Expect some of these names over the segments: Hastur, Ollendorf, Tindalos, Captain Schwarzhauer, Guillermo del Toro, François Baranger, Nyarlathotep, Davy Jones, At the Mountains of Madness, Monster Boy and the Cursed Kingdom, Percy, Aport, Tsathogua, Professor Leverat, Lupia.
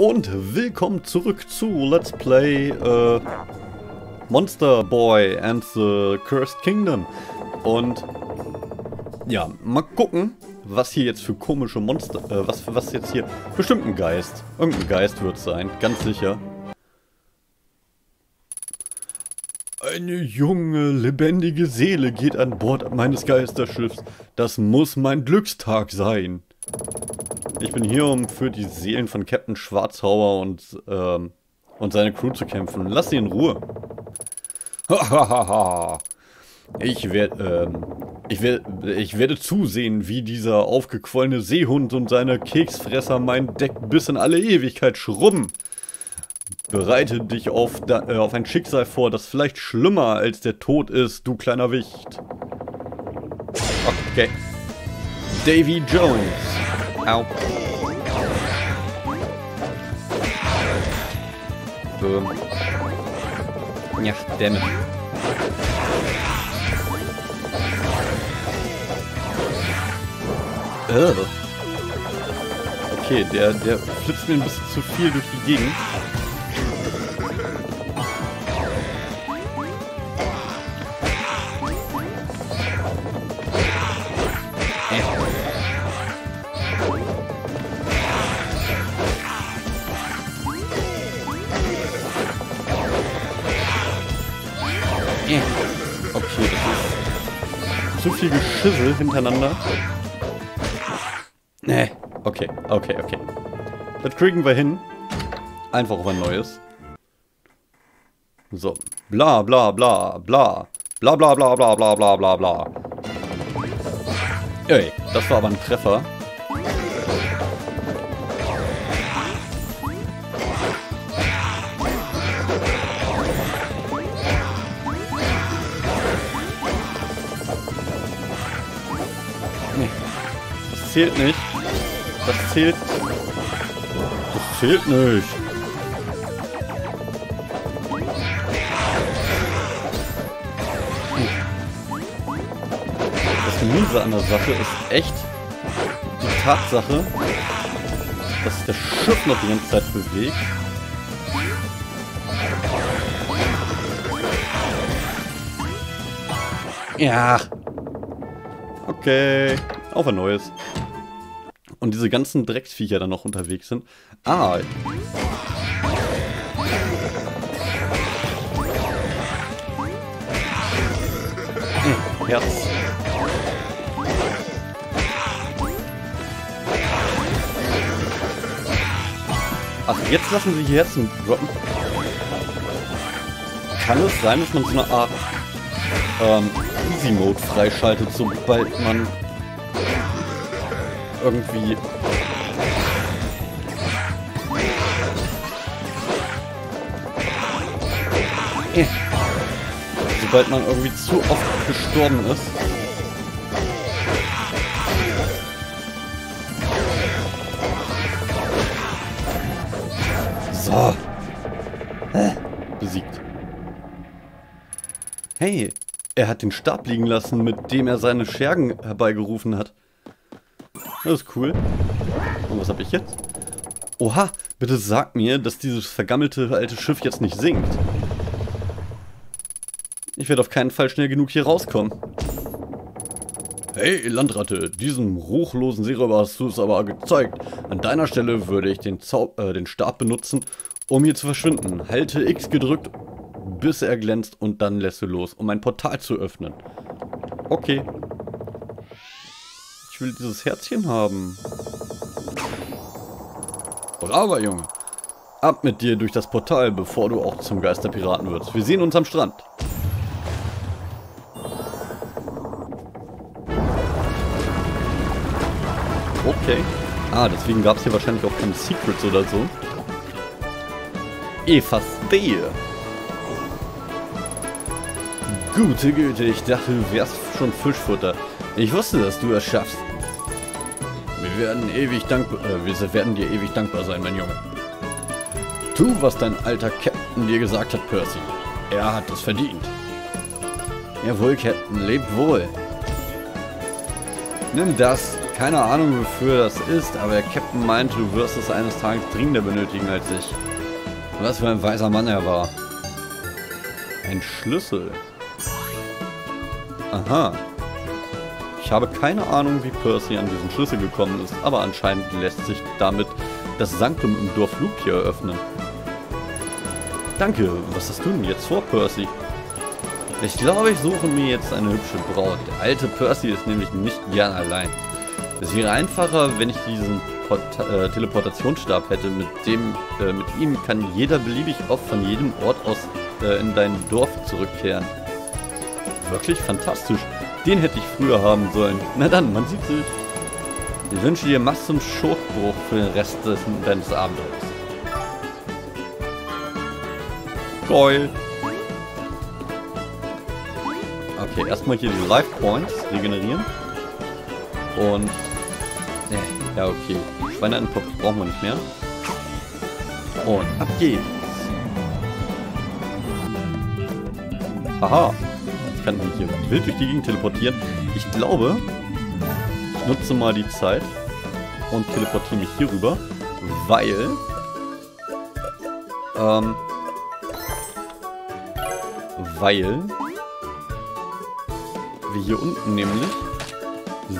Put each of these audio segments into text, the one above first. und willkommen zurück zu Let's Play Monster Boy and the Cursed Kingdom. Und ja, mal gucken, was hier jetzt für komische Monster, was jetzt hier, bestimmt ein Geist. Irgendein Geist wird es sein, ganz sicher. Eine junge, lebendige Seele geht an Bord meines Geisterschiffs. Das muss mein Glückstag sein. Ich bin hier, um für die Seelen von Captain Schwarzhauer und seine Crew zu kämpfen. Lass sie in Ruhe. Hahaha. Ich werde zusehen, wie dieser aufgequollene Seehund und seine Keksfresser mein Deck bis in alle Ewigkeit schrubben. Bereite dich auf ein Schicksal vor, das vielleicht schlimmer als der Tod ist, du kleiner Wicht. Okay. Davy Jones. Au. Ja, dammit. Okay, der flitzt mir ein bisschen zu viel durch die Gegend. Okay, das ist zu viel Geschissel hintereinander. Nee. Okay. Das kriegen wir hin. Einfach auf ein neues. So. Bla, bla, bla, bla. Bla, bla, bla, bla, bla, bla, bla, bla. Ey, das war aber ein Treffer. Das zählt nicht. Das zählt nicht. Das Miese an der Sache ist echt die Tatsache, dass sich das Schiff noch die ganze Zeit bewegt. Ja. Okay. Auf ein neues. Und diese ganzen Drecksviecher dann noch unterwegs sind. Ah. Herz. Ach, jetzt lassen sie die Herzen droppen. Kann es sein, dass man so eine Art Easy Mode freischaltet, sobald man irgendwie sobald man irgendwie zu oft gestorben ist. So. Besiegt. Hey, er hat den Stab liegen lassen, mit dem er seine Schergen herbeigerufen hat. Das ist cool. Und was habe ich jetzt? Oha, bitte sag mir, dass dieses vergammelte alte Schiff jetzt nicht sinkt. Ich werde auf keinen Fall schnell genug hier rauskommen. Hey, Landratte, diesem ruchlosen Seeräuber hast du es aber gezeigt. An deiner Stelle würde ich den Stab benutzen, um hier zu verschwinden. Halte X gedrückt, bis er glänzt und dann lässt du los, um ein Portal zu öffnen. Okay. Ich will dieses Herzchen haben. Bravo, Junge. Ab mit dir durch das Portal, bevor du auch zum Geisterpiraten wirst. Wir sehen uns am Strand. Okay. Ah, deswegen gab es hier wahrscheinlich auch keine Secrets oder so. Ich verstehe. Gute Güte, ich dachte, du wärst schon Fischfutter. Ich wusste, dass du es schaffst. Wir werden dir ewig dankbar sein, mein Junge. Tu, was dein alter Captain dir gesagt hat, Percy. Er hat es verdient. Jawohl, Captain, lebt wohl. Nimm das, keine Ahnung, wofür das ist, aber der Captain meinte, du wirst es eines Tages dringender benötigen als ich. Was für ein weiser Mann er war. Ein Schlüssel. Aha. Ich habe keine Ahnung, wie Percy an diesen Schlüssel gekommen ist, aber anscheinend lässt sich damit das Sanktum im Dorf Lupia eröffnen. Danke, was hast du denn jetzt vor, Percy? Ich glaube, ich suche mir jetzt eine hübsche Braut. Der alte Percy ist nämlich nicht gern allein. Es wäre einfacher, wenn ich diesen Teleportationsstab hätte. Mit ihm kann jeder beliebig oft von jedem Ort aus in dein Dorf zurückkehren. Wirklich fantastisch. Den hätte ich früher haben sollen. Na dann, man sieht sich. Ich wünsche dir Massen Schurkbruch für den Rest deines Abenteuers. Geil. Okay, erstmal hier die Life Points regenerieren. Und... ja, okay. Schweine an den Kopf brauchen wir nicht mehr. Und ab geht's. Haha. Ich kann mich hier wild durch die Gegend teleportieren. Ich glaube, ich nutze mal die Zeit und teleportiere mich hier rüber, weil... wir hier unten nämlich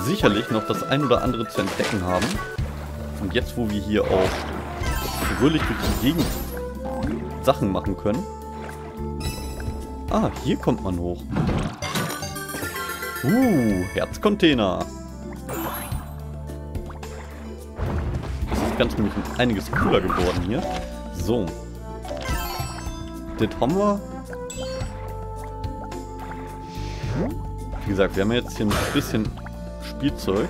sicherlich noch das ein oder andere zu entdecken haben. Und jetzt, wo wir hier auch fröhlich durch die Gegend Sachen machen können. Ah, hier kommt man hoch. Herzcontainer. Das ist ganz nämlich einiges cooler geworden hier. So. Das haben wir. Wie gesagt, wir haben jetzt hier ein bisschen Spielzeug.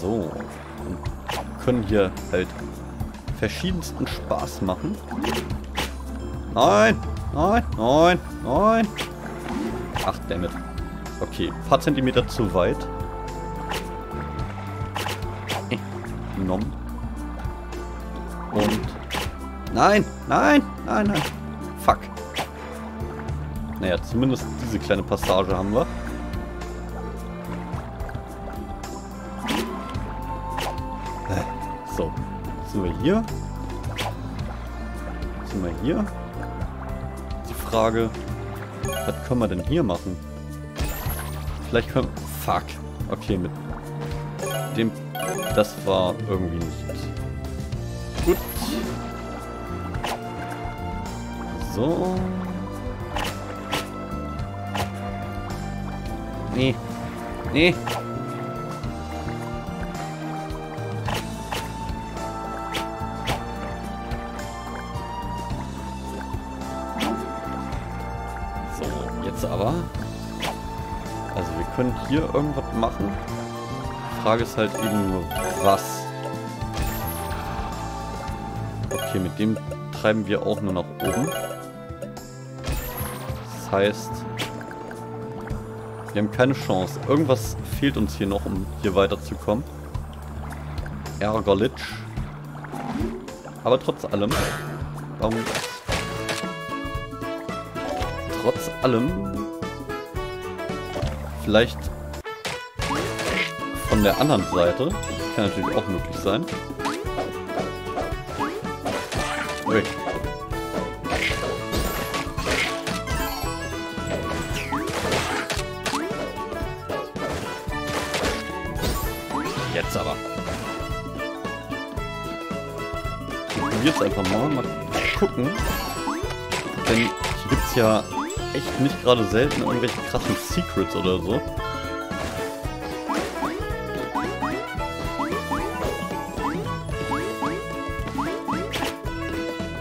So. Und können hier halt verschiedensten Spaß machen. Nein! Nein! Nein! Nein! Ach, dammit. Okay, ein paar Zentimeter zu weit. Genommen. Und... Nein! Nein! Nein! Nein! Fuck! Naja, zumindest diese kleine Passage haben wir. So, jetzt sind wir hier. Jetzt sind wir hier. Die Frage, was können wir denn hier machen? Vielleicht können wir... Fuck. Okay, mit dem... Das war irgendwie nicht gut. So... Nee. Nee. So, jetzt aber. Also wir können hier irgendwas machen. Die Frage ist halt eben nur, was. Okay, mit dem treiben wir auch nur nach oben. Das heißt... Wir haben keine Chance. Irgendwas fehlt uns hier noch, um hier weiterzukommen. Ärgerlich. Aber trotz allem... Warum? Trotz allem... Vielleicht... Von der anderen Seite. Das kann natürlich auch möglich sein. Okay. Jetzt aber. Ich probiere es einfach mal. Mal gucken. Denn hier gibt es ja echt nicht gerade selten irgendwelche krassen Secrets oder so.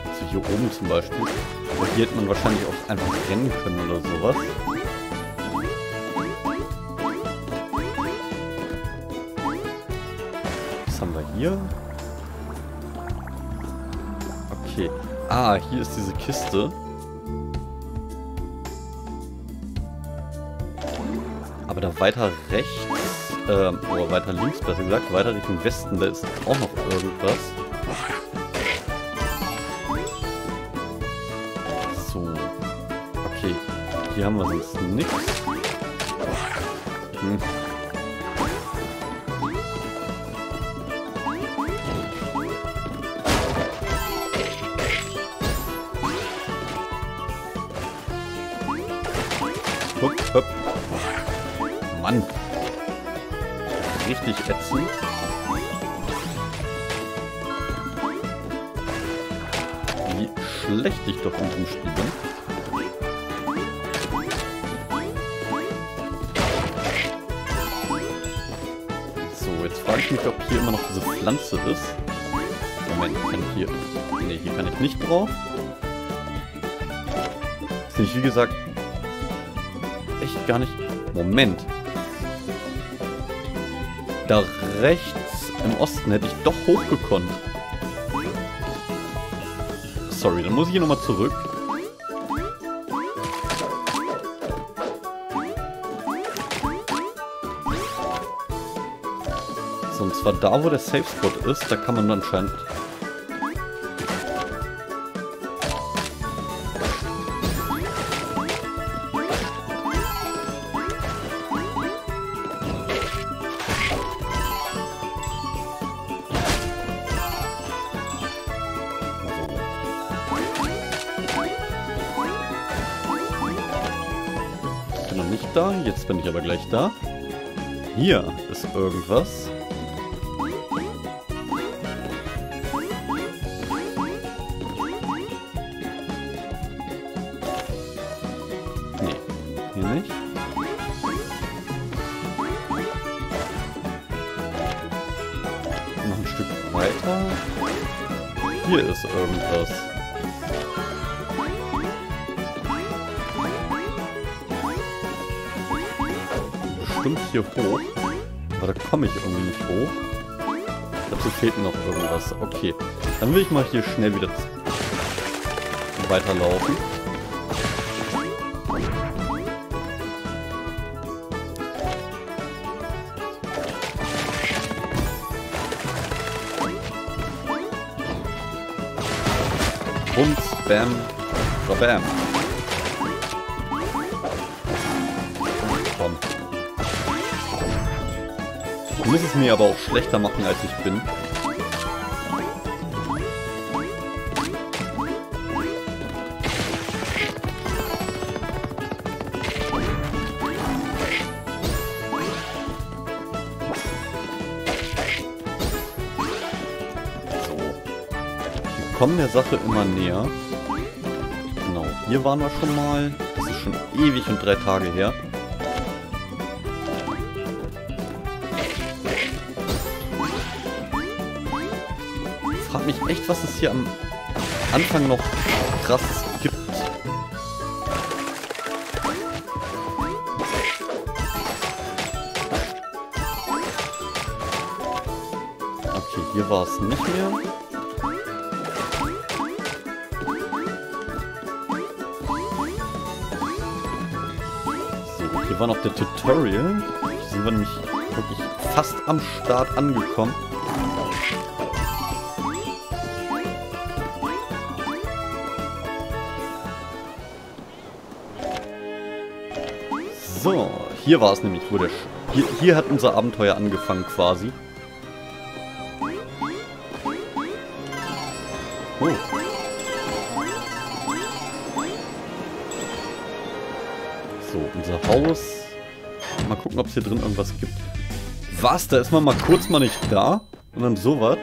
Also hier oben zum Beispiel. Aber hier hätte man wahrscheinlich auch einfach rennen können oder sowas. Okay. Ah, hier ist diese Kiste. Aber da weiter rechts, oder weiter links, besser gesagt, weiter Richtung Westen, da ist auch noch irgendwas. So. Okay. Hier haben wir sonst nichts. Hopp, hopp. Mann. Richtig ätzend. Wie schlecht ich doch in diesem Spiel bin. So, jetzt frage ich mich, ob hier immer noch diese Pflanze ist. Moment, kann ich hier... Ne, hier kann ich nicht drauf. Ist nicht, wie gesagt... Echt gar nicht. Moment. Da rechts im Osten hätte ich doch hochgekonnt. Sorry, dann muss ich hier nochmal zurück. So, und zwar da, wo der Safe Spot ist, da kann man anscheinend... Da. Jetzt bin ich aber gleich da. Hier ist irgendwas. Nee, hier nicht. Noch ein Stück weiter. Hier ist irgendwas. Hier hoch. Aber da komme ich irgendwie nicht hoch. Dazu fehlt noch irgendwas. Okay. Dann will ich mal hier schnell wieder weiterlaufen. Bums, bam, bam. Ich muss es mir aber auch schlechter machen, als ich bin. So. Wir kommen der Sache immer näher. Genau, hier waren wir schon mal. Das ist schon ewig und 3 Tage her. Mich echt, was es hier am Anfang noch krasses gibt. Okay, hier war es nicht mehr. So, hier war noch der Tutorial. Hier sind wir nämlich wirklich fast am Start angekommen. So, hier war es nämlich, wo der... Hier hat unser Abenteuer angefangen quasi. Oh. So, unser Haus. Mal gucken, ob es hier drin irgendwas gibt. Was? Da ist man mal kurz mal nicht da? Und dann sowas?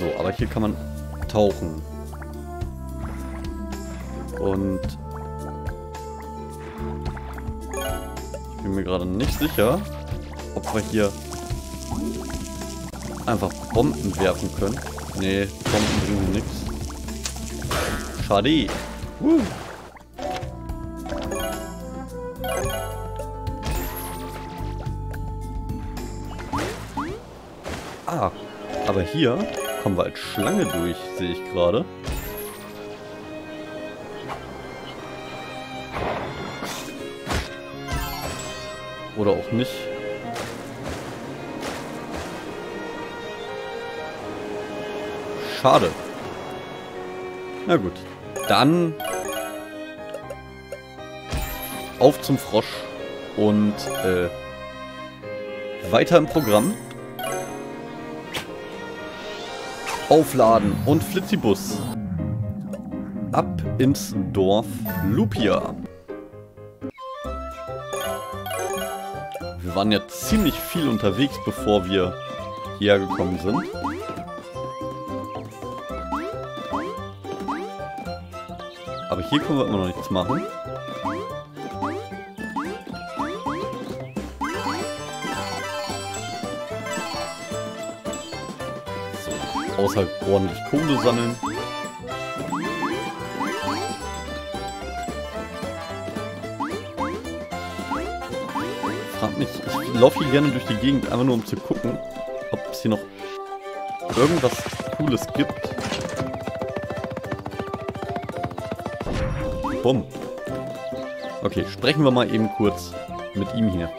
So, aber hier kann man tauchen. Und... ich bin mir gerade nicht sicher, ob wir hier einfach Bomben werfen können. Nee, Bomben bringen nichts. Schade. Ah, aber hier... kommen wir als Schlange durch, sehe ich gerade. Oder auch nicht. Schade. Na gut. Dann auf zum Frosch und weiter im Programm. Aufladen und Flitzibus. Ab ins Dorf Lupia. Wir waren ja ziemlich viel unterwegs, bevor wir hierher gekommen sind. Aber hier können wir immer noch nichts machen. So, außer ordentlich Kohle sammeln. Ich laufe hier gerne durch die Gegend, einfach nur um zu gucken, ob es hier noch irgendwas Cooles gibt. Bumm. Okay, sprechen wir mal eben kurz mit ihm hier.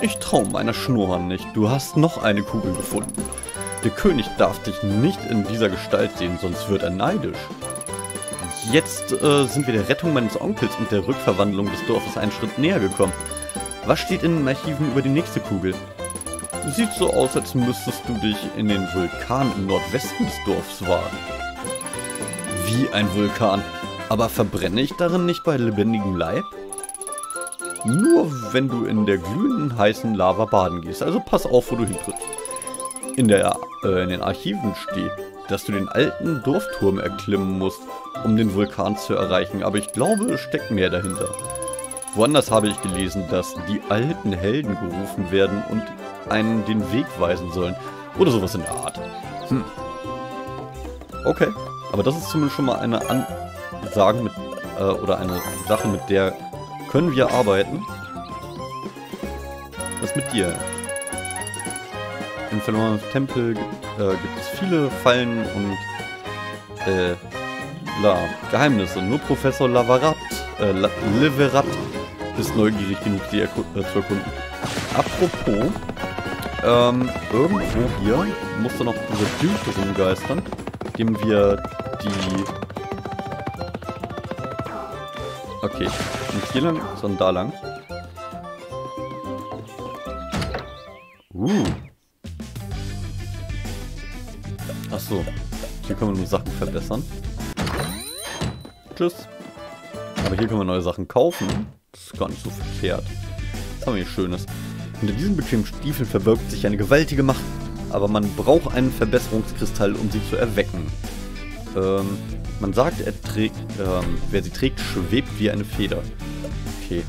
Ich traue meiner Schnurrhahn nicht. Du hast noch eine Kugel gefunden. Der König darf dich nicht in dieser Gestalt sehen, sonst wird er neidisch. Jetzt sind wir der Rettung meines Onkels und der Rückverwandlung des Dorfes einen Schritt näher gekommen. Was steht in den Archiven über die nächste Kugel? Sieht so aus, als müsstest du dich in den Vulkan im Nordwesten des Dorfs wagen. Wie ein Vulkan. Aber verbrenne ich darin nicht bei lebendigem Leib? Nur wenn du in der glühenden, heißen Lava baden gehst. Also pass auf, wo du hintrittst. In den Archiven steht, dass du den alten Dorfturm erklimmen musst, um den Vulkan zu erreichen. Aber ich glaube, es steckt mehr dahinter. Woanders habe ich gelesen, dass die alten Helden gerufen werden und einen den Weg weisen sollen. Oder sowas in der Art. Hm. Okay. Aber das ist zumindest schon mal eine Ansage mit, oder eine Sache, mit der können wir arbeiten. Was mit dir? Im verlorenen Tempel gibt es viele Fallen und Geheimnisse. Nur Professor Leverat ist neugierig genug, sie zu erkunden. Apropos, irgendwo hier musste noch unser Dude rumgeistern, dem wir die... Okay, nicht hier lang, sondern da lang. Achso, hier können wir nur Sachen verbessern. Tschüss. Aber hier können wir neue Sachen kaufen. Das ist gar nicht so verkehrt. Was haben wir hier Schönes? Hinter diesen bequemen Stiefeln verbirgt sich eine gewaltige Macht. Aber man braucht einen Verbesserungskristall, um sie zu erwecken. Man sagt, wer sie trägt, schwebt wie eine Feder. Okay.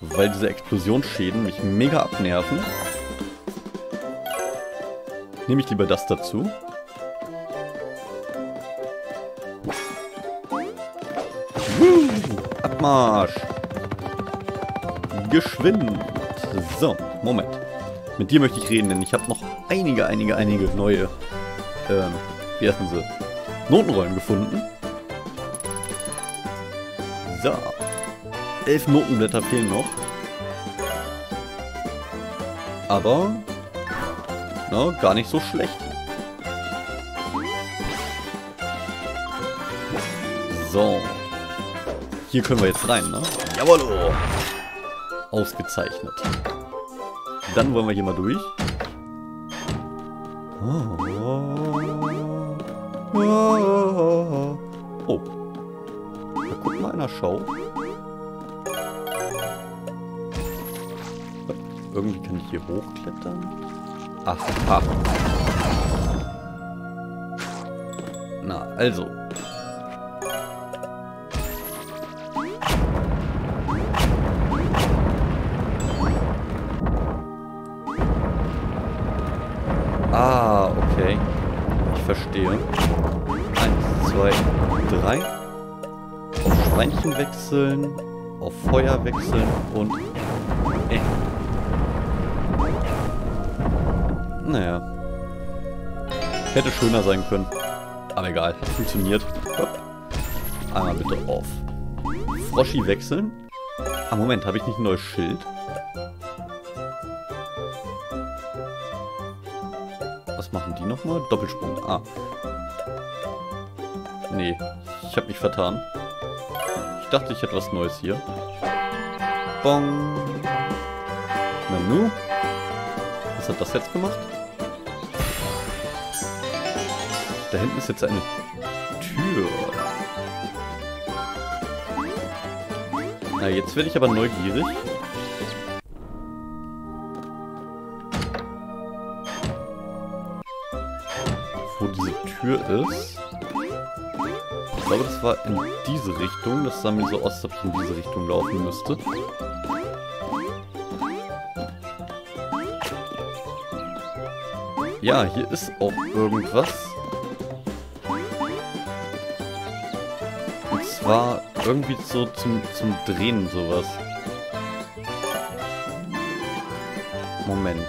Weil diese Explosionsschäden mich mega abnerven, nehme ich lieber das dazu. Abmarsch! Geschwind! So, Moment. Mit dir möchte ich reden, denn ich habe noch einige neue, wie heißen sie? Notenrollen gefunden. So. 11 Notenblätter fehlen noch. Aber... na, gar nicht so schlecht. So. Hier können wir jetzt rein, ne? Jawollo! Ausgezeichnet. Dann wollen wir hier mal durch. Oh. Da guckt mal einer, schau. Irgendwie kann ich hier hochklettern. Ach, ach. Na, also. Ah, okay. Ich verstehe. 1, 2, 3. Auf Schweinchen wechseln, auf Feuer wechseln und... Naja. Hätte schöner sein können. Aber egal, hat funktioniert. Hopp. Einmal bitte auf Froschi wechseln. Ah, Moment, habe ich nicht ein neues Schild? Was machen die nochmal? Doppelsprung. Ah. Nee, ich habe mich vertan. Ich dachte, ich hätte was Neues hier. Bong. Nanu. Was hat das jetzt gemacht? Da hinten ist jetzt eine Tür. Na, jetzt werde ich aber neugierig. Wo diese Tür ist. Ich glaube, das war in diese Richtung. Das sah mir so aus, als ob ich in diese Richtung laufen müsste. Ja, hier ist auch irgendwas. Und zwar irgendwie so zum Drehen sowas. Moment.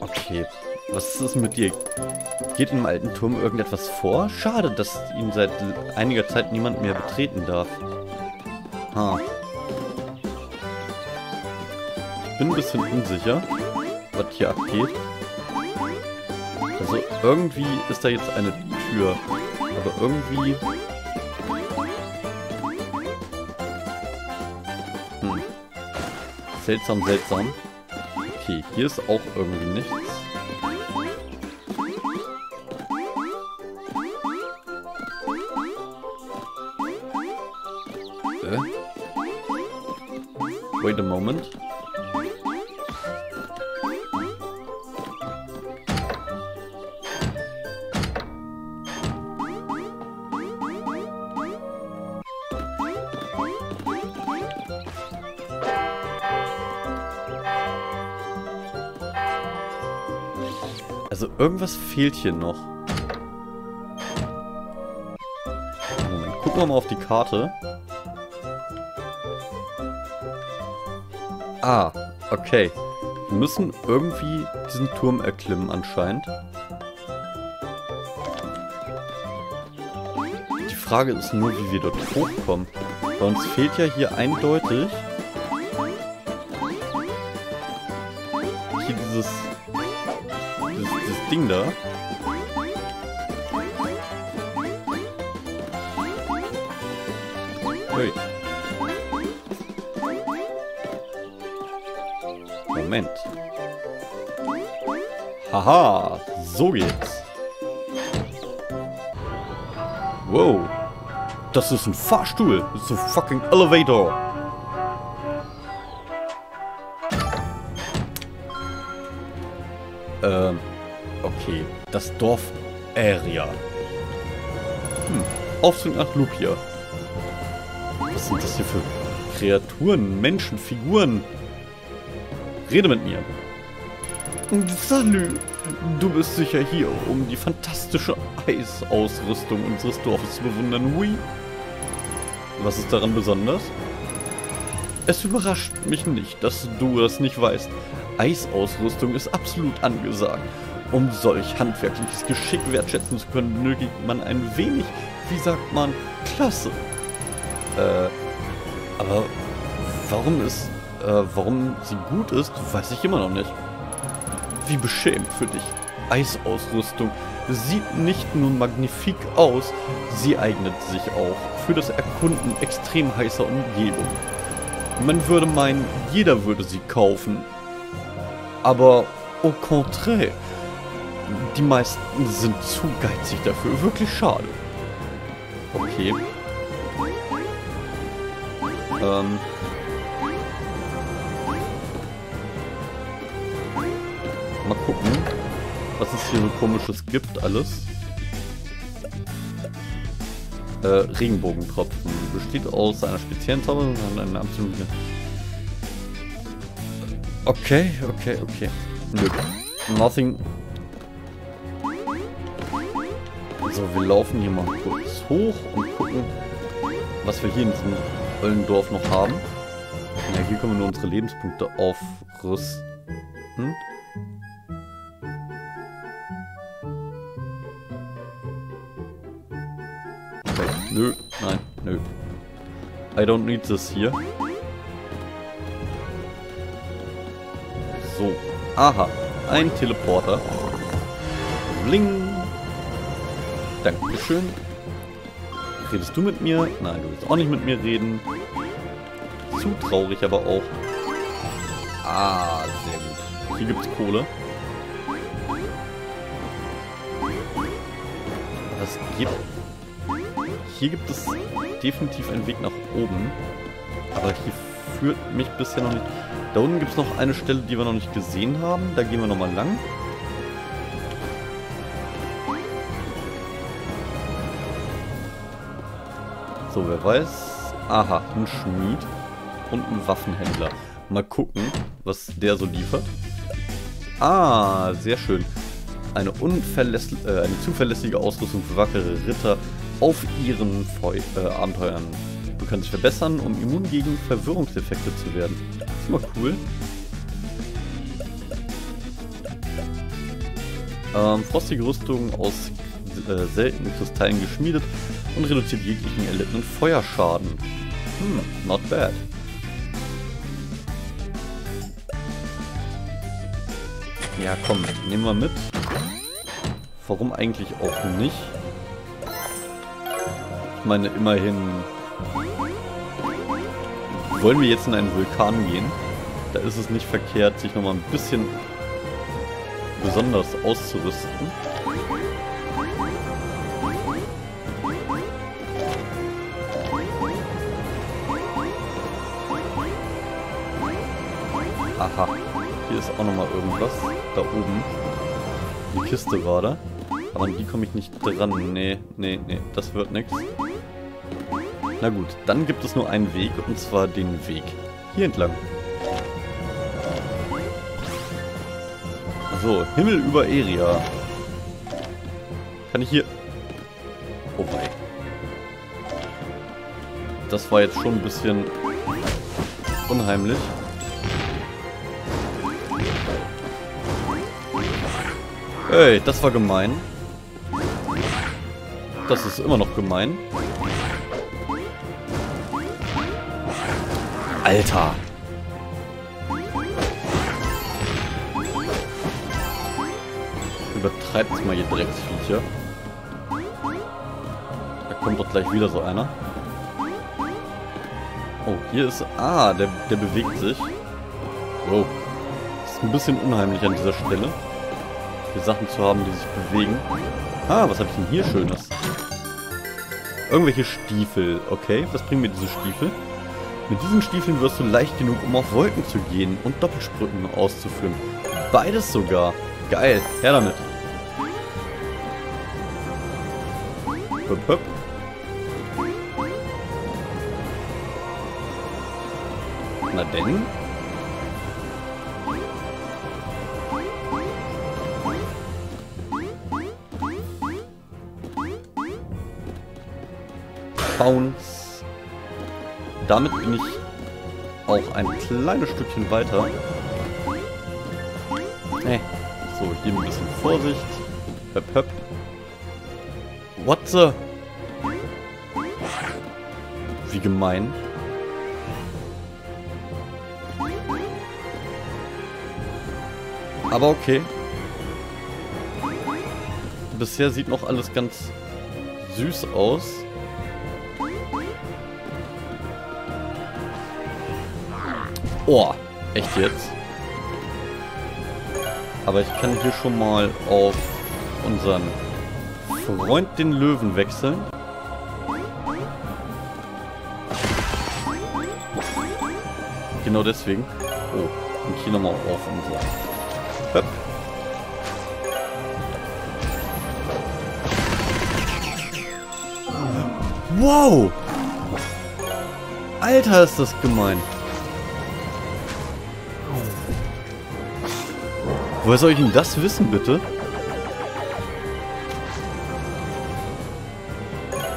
Okay, was ist mit dir? Geht im alten Turm irgendetwas vor? Schade, dass ihn seit einiger Zeit niemand mehr betreten darf. Ha. Ich bin ein bisschen unsicher, was hier abgeht. Also irgendwie ist da jetzt eine Tür. Aber irgendwie... Hm. Seltsam, seltsam. Okay, hier ist auch irgendwie nichts. Wait a moment. Also irgendwas fehlt hier noch. Moment, gucken wir mal auf die Karte. Ah, okay. Wir müssen irgendwie diesen Turm erklimmen anscheinend. Die Frage ist nur, wie wir dort hochkommen. Bei uns fehlt ja hier eindeutig hier dieses Ding da. Hey. Moment. Haha, so geht's. Wow. Das ist ein Fahrstuhl. Das ist ein fucking Elevator. Okay. Das Dorf Area. Hm. Aufzug nach Lupia. Was sind das hier für Kreaturen, Menschen, Figuren? Rede mit mir. Salü, du bist sicher hier, um die fantastische Eisausrüstung unseres Dorfes zu bewundern, hui. Was ist daran besonders? Es überrascht mich nicht, dass du das nicht weißt. Eisausrüstung ist absolut angesagt. Um solch handwerkliches Geschick wertschätzen zu können, benötigt man ein wenig, wie sagt man, Klasse. Aber warum sie gut ist, weiß ich immer noch nicht. Wie beschämt für dich. Eisausrüstung sieht nicht nur magnifik aus, sie eignet sich auch für das Erkunden extrem heißer Umgebung. Man würde meinen, jeder würde sie kaufen. Aber au contraire, die meisten sind zu geizig dafür. Wirklich schade. Okay. Mal gucken, was es hier so komisches gibt, alles. Regenbogentropfen. Besteht aus einer speziellen Zauber und einer absoluten... Okay. Nö. Nothing. So, wir laufen hier mal kurz hoch und gucken, was wir hier in diesem Ollendorf noch haben. Ja, hier können wir nur unsere Lebenspunkte aufrüsten. Nö, nein, nö. I don't need this hier. So. Aha. Ein Teleporter. Bling. Dankeschön. Redest du mit mir? Nein, du willst auch nicht mit mir reden. Zu traurig aber auch. Ah, sehr gut. Hier gibt's Kohle. Das gibt... Hier gibt es definitiv einen Weg nach oben. Aber hier führt mich bisher noch nicht... Da unten gibt es noch eine Stelle, die wir noch nicht gesehen haben. Da gehen wir nochmal lang. So, wer weiß. Aha, ein Schmied und ein Waffenhändler. Mal gucken, was der so liefert. Ah, sehr schön. Eine zuverlässige Ausrüstung für wackere Ritter auf ihren Abenteuern. Du kannst dich verbessern, um immun gegen Verwirrungseffekte zu werden. Das ist mal cool. Frostige Rüstung aus seltenen Kristallen geschmiedet und reduziert jeglichen erlittenen Feuerschaden. Hm, not bad. Ja, komm, nehmen wir mit. Warum eigentlich auch nicht? Ich meine, immerhin... Wollen wir jetzt in einen Vulkan gehen? Da ist es nicht verkehrt, sich nochmal ein bisschen besonders auszurüsten. Aha, hier ist auch nochmal irgendwas. Da oben. Die Kiste war da. Aber an die komme ich nicht dran. Nee, nee, nee, das wird nichts. Na gut, dann gibt es nur einen Weg, und zwar den Weg hier entlang. So, Himmel über Aria. Kann ich hier... Oh wei. Das war jetzt schon ein bisschen unheimlich. Hey, das war gemein. Das ist immer noch gemein. Alter! Übertreibt's mal, ihr Drecksviecher. Da kommt doch gleich wieder so einer. Oh, hier ist... Ah, der bewegt sich. Wow. Ist ein bisschen unheimlich an dieser Stelle. Hier Sachen zu haben, die sich bewegen. Ah, was habe ich denn hier Schönes? Irgendwelche Stiefel. Okay, was bringen mir diese Stiefel? Mit diesen Stiefeln wirst du leicht genug, um auf Wolken zu gehen und Doppelsprünge auszuführen. Beides sogar. Geil, her damit. Höp, höp. Na denn? Bounce. Damit bin ich auch ein kleines Stückchen weiter. So, hier ein bisschen Vorsicht. Höp, höp. What the? Wie gemein. Aber okay. Bisher sieht noch alles ganz süß aus. Oh, echt jetzt? Aber ich kann hier schon mal auf unseren Freund den Löwen wechseln. Genau deswegen. Oh, und hier nochmal auf unseren. Höp. Wow! Alter, ist das gemein. Woher soll ich denn das wissen, bitte?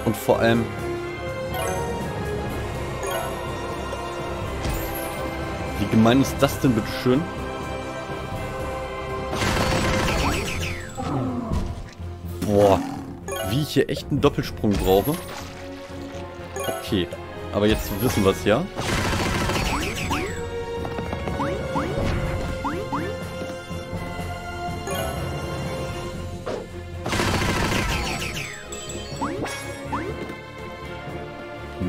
Und vor allem... Wie gemein ist das denn, bitte schön? Boah, wie ich hier echt einen Doppelsprung brauche. Okay, aber jetzt wissen wir es ja.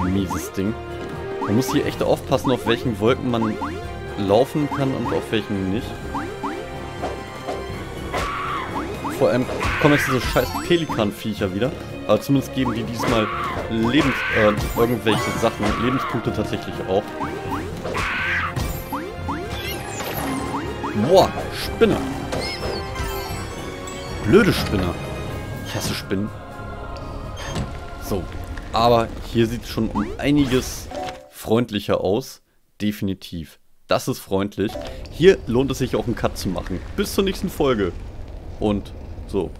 Mieses Ding. Man muss hier echt aufpassen, auf welchen Wolken man laufen kann und auf welchen nicht. Vor allem kommen jetzt diese scheiß Pelikan-Viecher wieder. Aber zumindest geben die diesmal irgendwelche Sachen, Lebenspunkte tatsächlich auch. Boah, Spinner. Blöde Spinner. Ich hasse Spinnen. So, aber hier sieht es schon um einiges freundlicher aus. Definitiv. Das ist freundlich. Hier lohnt es sich auch einen Cut zu machen. Bis zur nächsten Folge. Und so.